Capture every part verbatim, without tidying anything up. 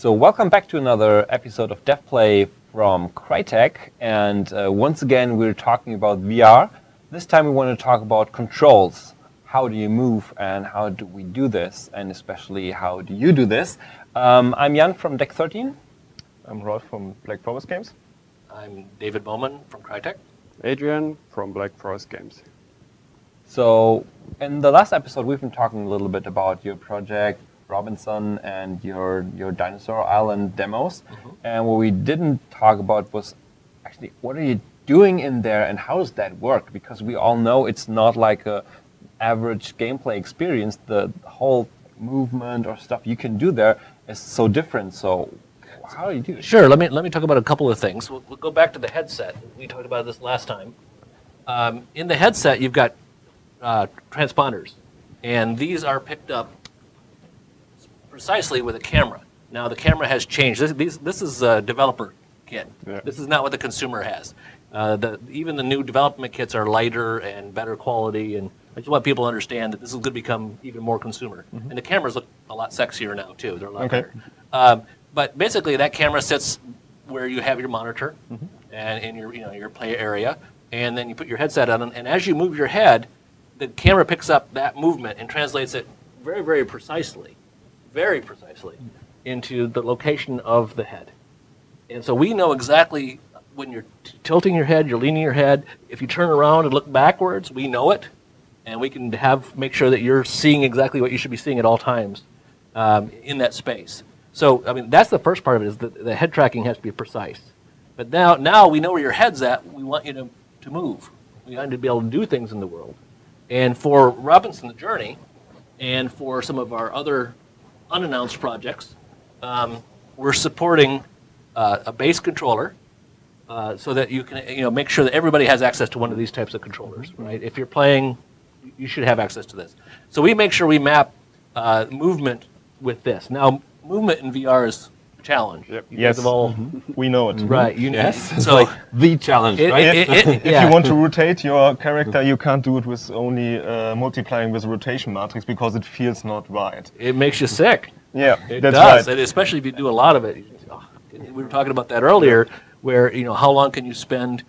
So welcome back to another episode of DevPlay from Crytek, and uh, once again we're talking about V R. This time we want to talk about controls. How do you move and how do we do this, and especially how do you do this? Um, I'm Jan from Deck thirteen. I'm Rolf from Black Forest Games. I'm David Bowman from Crytek. Adrian from Black Forest Games. So in the last episode we've been talking a little bit about your project Robinson and your your Dinosaur Island demos. Mm-hmm. And what we didn't talk about was actually what are you doing in there and how does that work? Because we all know it's not like a average gameplay experience. The whole movement or stuff you can do there is so different. So how do you do it? Sure, let me let me talk about a couple of things. We'll, we'll go back to the headset. We talked about this last time. Um, in the headset you've got uh, transponders, and these are picked up precisely with a camera. Now the camera has changed. This, these, this is a developer kit. Yeah. This is not what the consumer has. Uh, the, even the new development kits are lighter and better quality, and I just want people to understand that this is going to become even more consumer. Mm-hmm. And the cameras look a lot sexier now too. They're a lot okay. better. Um, but basically that camera sits where you have your monitor, mm-hmm. and in your, you know, your play area, and then you put your headset on, and as you move your head, the camera picks up that movement and translates it very, very precisely. very precisely, into the location of the head. And so we know exactly when you're tilting your head, you're leaning your head. If you turn around and look backwards, we know it, and we can have make sure that you're seeing exactly what you should be seeing at all times um, in that space. So, I mean, that's the first part of it, is that the head tracking has to be precise. But now, now we know where your head's at. We want you to, to move. We want you to be able to do things in the world. And for Robinson: The Journey, and for some of our other unannounced projects, um, we're supporting uh, a base controller uh, so that you can you know, make sure that everybody has access to one of these types of controllers, right? If you're playing, you should have access to this. So we make sure we map uh, movement with this. Now, movement in V R is a challenge. Yep. Yes, all, mm-hmm. we know it. Right. You know, yes, it's so like the challenge, it, right? It, it, it, if yeah. you want to rotate your character, you can't do it with only uh, multiplying with a rotation matrix, because it feels not right. It makes you sick. Yeah, it that's does, right. And especially if you do a lot of it. We were talking about that earlier, where you know how long can you spend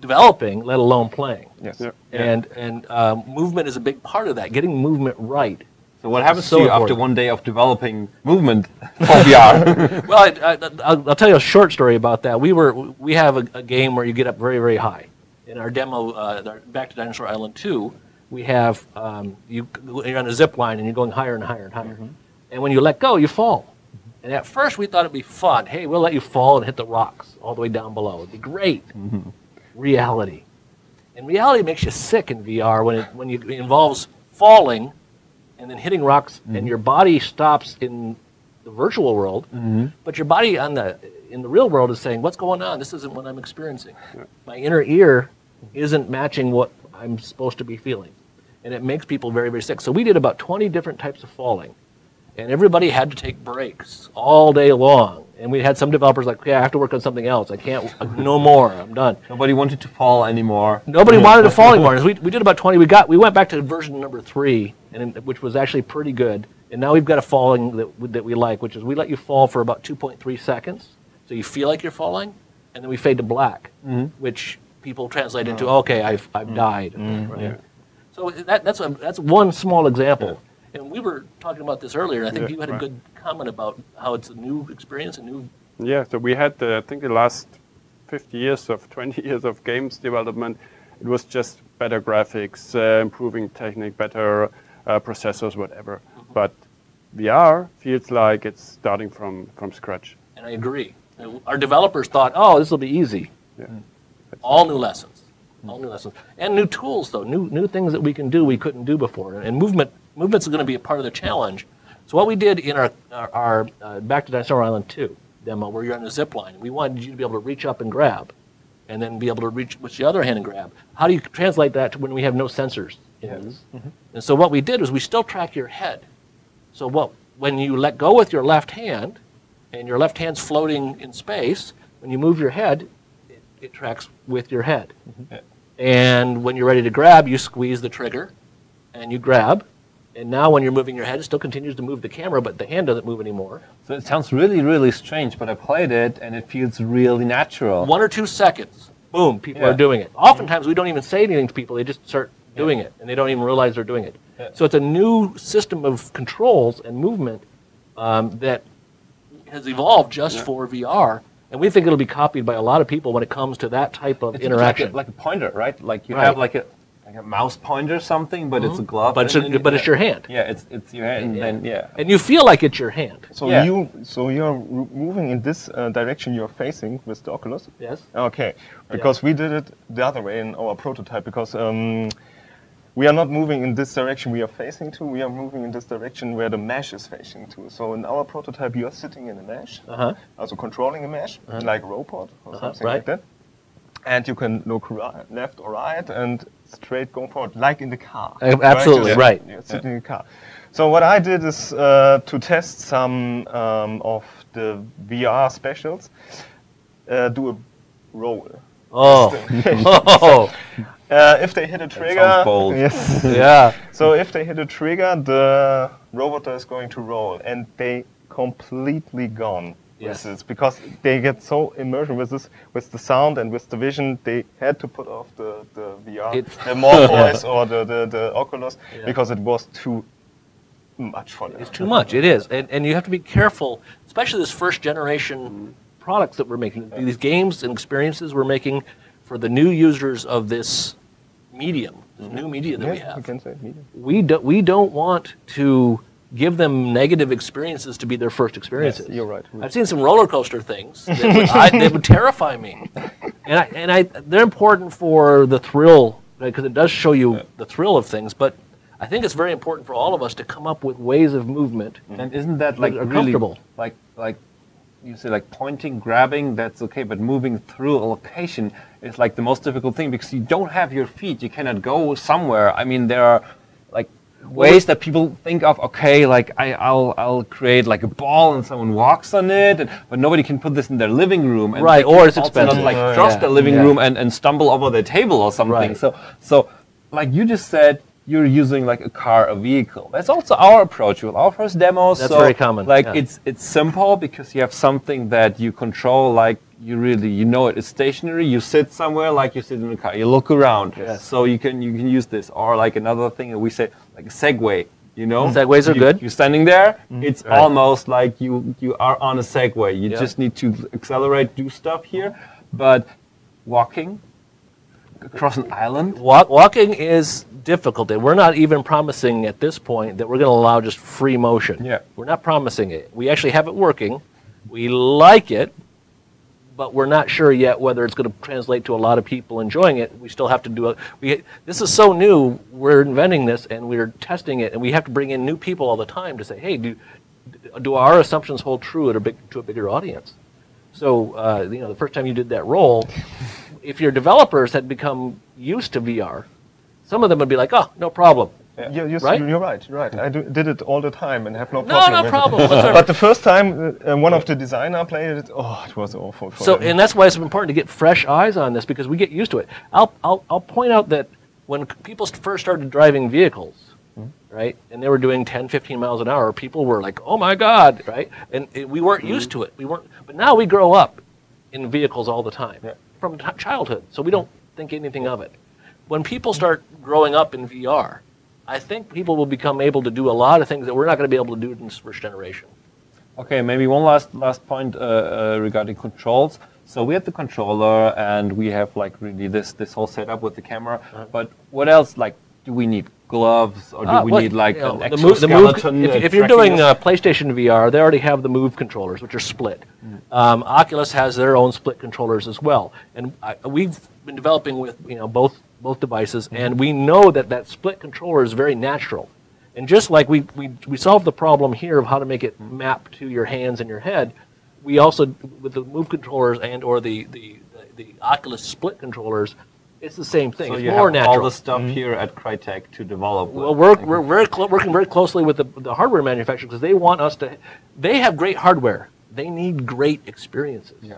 developing, let alone playing? Yes. Yeah. And and um, movement is a big part of that. Getting movement right. So what happens so to you important. after one day of developing movement for V R? Well, I, I, I'll, I'll tell you a short story about that. We were we have a, a game where you get up very, very high. In our demo, uh, our Back to Dinosaur Island two, we have um, you, you're on a zip line and you're going higher and higher and higher. Mm-hmm. And when you let go, you fall. And at first we thought it'd be fun. Hey, we'll let you fall and hit the rocks all the way down below. It'd be great. Mm-hmm. Reality, and reality makes you sick in V R when it when you, it involves falling and then hitting rocks, mm-hmm. and your body stops in the virtual world, mm-hmm. but your body on the in the real world is saying, what's going on? This isn't what I'm experiencing. Yeah. My inner ear isn't matching what I'm supposed to be feeling. And it makes people very, very sick. So we did about twenty different types of falling, and everybody had to take breaks all day long. And we had some developers like, yeah, I have to work on something else. I can't, no more, I'm done. Nobody wanted to fall anymore. Nobody wanted to fall anymore. We, we did about twenty. We got, we went back to version number three, and in, which was actually pretty good. And now we've got a falling that, that we like, which is we let you fall for about two point three seconds. So you feel like you're falling, and then we fade to black, mm-hmm. which people translate into, okay, I've, I've mm-hmm. died. Mm-hmm. Right? Yeah. So that, that's, a, that's one small example. Yeah. And we were talking about this earlier. I think yeah, you had a right. good comment about how it's a new experience, a new... Yeah, so we had, the, I think, the last fifty years of twenty years of games development. It was just better graphics, uh, improving technique, better uh, processors, whatever. Mm-hmm. But V R feels like it's starting from, from scratch. And I agree. Our developers thought, oh, this will be easy. Yeah. Mm-hmm. All new lessons. Mm-hmm. All new lessons. And new tools, though. New, new things that we can do we couldn't do before. And movement... Movement's going to be a part of the challenge. So what we did in our, our, our uh, Back to Dinosaur Island two demo, where you're on a zip line, we wanted you to be able to reach up and grab, and then be able to reach with the other hand and grab. How do you translate that to when we have no sensors? Yes. Mm-hmm. And so what we did is we still track your head. So what, when you let go with your left hand, and your left hand's floating in space, when you move your head, it, it tracks with your head. Mm-hmm. And when you're ready to grab, you squeeze the trigger, and you grab. And now when you're moving your head, it still continues to move the camera, but the hand doesn't move anymore. So it sounds really, really strange, but I played it, and it feels really natural. One or two seconds, boom, people yeah. are doing it. Oftentimes, we don't even say anything to people. They just start doing yeah. it, and they don't even realize they're doing it. Yeah. So it's a new system of controls and movement um, that has evolved just yeah. for V R. And we think it'll be copied by a lot of people when it comes to that type of it's interaction. Like a, like a pointer, right? Like you right. have like a... like a mouse pointer or something, but mm-hmm. it's a glove. But, it's, a, but it's your hand. Yeah, it's it's your hand. And, and then yeah, and you feel like it's your hand. So yeah. you so you're moving in this uh, direction you're facing with the Oculus. Yes. Okay, because yeah. we did it the other way in our prototype because um, we are not moving in this direction we are facing to. We are moving in this direction where the mesh is facing to. So in our prototype, you're sitting in a mesh, uh-huh. also controlling a mesh uh-huh. like a robot or uh-huh. something right. like that, and you can look right, left or right and straight going forward, like in the car. Absolutely, right. You're, you're sitting yeah. in the car. So what I did is uh, to test some um, of the V R specials, uh, do a roll. Oh. oh. So, uh, if they hit a trigger... That sounds bold. Yes. yeah. So if they hit a trigger, the robot is going to roll, and they completely gone. Yes. With this, because they get so immersion with this, with the sound and with the vision, they had to put off the, the V R, it the Morpheus or the, the, the Oculus, yeah. because it was too much for them. It's too much, it is. And, and you have to be careful, especially this first generation products that we're making, these games and experiences we're making for the new users of this medium, this new media that yes, we have. You can say medium. We, do, we don't want to... give them negative experiences to be their first experiences. Yes, you're right. I've seen some roller coaster things that would, I, that would terrify me, and I, and I they're important for the thrill because right, it does show you yeah. the thrill of things. But I think it's very important for all of us to come up with ways of movement. Mm-hmm. And isn't that like that really comfortable? Like like you say, like pointing, grabbing, that's okay, but moving through a location is like the most difficult thing because you don't have your feet. You cannot go somewhere. I mean, there are like. ways that people think of, okay, like I, I'll I'll create like a ball and someone walks on it, and, but nobody can put this in their living room, and right? Or it's expensive, not, like oh, trust yeah. their living yeah. room and, and stumble over their table or something. Right. So so like you just said, you're using like a car, a vehicle. That's also our approach with our first demos. That's so, very common. Like yeah. it's it's simple because you have something that you control, like. You really, you know it. It's stationary. You sit somewhere like you sit in the car. You look around. Yes. So you can you can use this or like another thing that we say like a Segway. You know, mm-hmm. Segways are you, good. You're standing there. Mm-hmm. It's right. almost like you you are on a Segway. You yeah. just need to accelerate, do stuff here. But walking across an island. Walk, walking is difficult, and we're not even promising at this point that we're going to allow just free motion. Yeah, we're not promising it. We actually have it working. We like it. But we're not sure yet whether it's going to translate to a lot of people enjoying it. We still have to do it. We, this is so new. We're inventing this, and we're testing it, and we have to bring in new people all the time to say, hey, do, do our assumptions hold true at a big, to a bigger audience? So, uh, you know, the first time you did that role, if your developers had become used to V R, some of them would be like, oh, no problem. Yeah. You're, you're, right? you're right, right. I do, did it all the time and have no problem. No, no problem. But the first time uh, one of the designers played it, oh, it was awful. For so, them. And that's why it's important to get fresh eyes on this because we get used to it. I'll, I'll, I'll point out that when people first started driving vehicles, mm-hmm. right, and they were doing ten, fifteen miles an hour, people were like, oh my God, right? And it, we weren't mm-hmm. used to it. We weren't, but now we grow up in vehicles all the time yeah. from t- childhood, so we don't think anything of it. When people start growing up in V R, I think people will become able to do a lot of things that we're not going to be able to do in this first generation. Okay, maybe one last last point uh, uh, regarding controls. So we have the controller, and we have like really this this whole setup with the camera. Uh-huh. But what else? Like, do we need gloves, or do ah, we well, need like you know, an exoskeleton? If, if you're doing uh, PlayStation V R, they already have the Move controllers, which are split. Mm. Um, Oculus has their own split controllers as well, and I, we've been developing with you know both. both devices, and we know that that split controller is very natural. And just like we, we, we solved the problem here of how to make it map to your hands and your head, we also, with the Move controllers and or the, the, the, the Oculus split controllers, it's the same thing. So it's you more have natural. All the stuff mm-hmm. here at Crytek to develop. Well, we're, we're, we're clo- working very closely with the, the hardware manufacturers because they want us to, they have great hardware. They need great experiences. Yeah.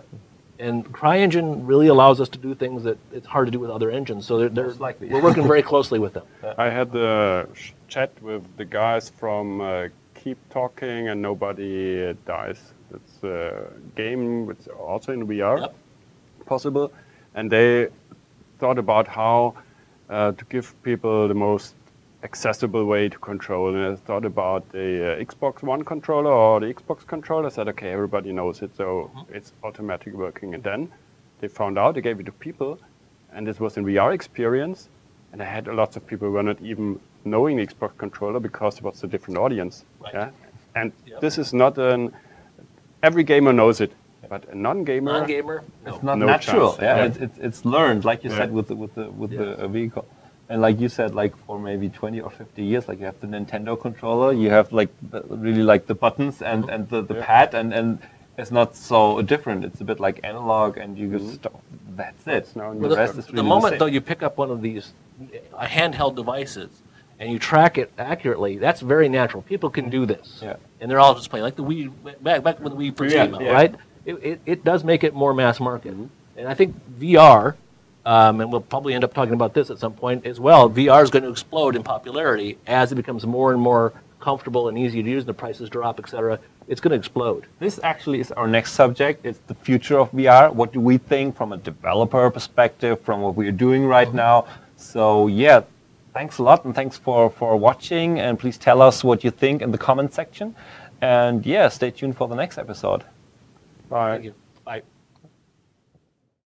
And CryEngine really allows us to do things that it's hard to do with other engines. So they're, they're, likely. we're working very closely with them. I had the chat with the guys from uh, Keep Talking and Nobody Dies. It's a game which also in V R yep. possible. And they thought about how uh, to give people the most accessible way to control. And I thought about the uh, Xbox One controller or the Xbox controller. I said, okay, everybody knows it, so mm-hmm. it's automatic working. And then they found out, they gave it to people, and this was in V R experience. And I had lots of people who were not even knowing the Xbox controller because it was a different audience. Right. Yeah? And yep. this is not an... Every gamer knows it, but a non-gamer, non-gamer, no. it's not no natural. Chance. Yeah, yeah. It's, it's it's learned, like you yeah. said, with the, with the with yeah. the vehicle, and like you said, like for maybe twenty or fifty years, like you have the Nintendo controller, you have like the, really like the buttons and and the, the yeah. pad, and and it's not so different. It's a bit like analog, and you just stop. That's it. No, well, the, the, rest is really the moment the same. Though you pick up one of these uh, handheld devices and you track it accurately, that's very natural. People can do this. Yeah. And they're all just playing, like the Wii, back, back when the Wii first yeah, came out, yeah. right? It, it, it does make it more mass market. Mm-hmm. And I think V R, um, and we'll probably end up talking about this at some point as well, V R is going to explode in popularity as it becomes more and more comfortable and easy to use, and the prices drop, et cetera. It's going to explode. This actually is our next subject. It's the future of V R. What do we think from a developer perspective, from what we're doing right mm-hmm. now? So, yeah. Thanks a lot, and thanks for, for watching, and please tell us what you think in the comment section. And yeah, stay tuned for the next episode. Bye. Thank you.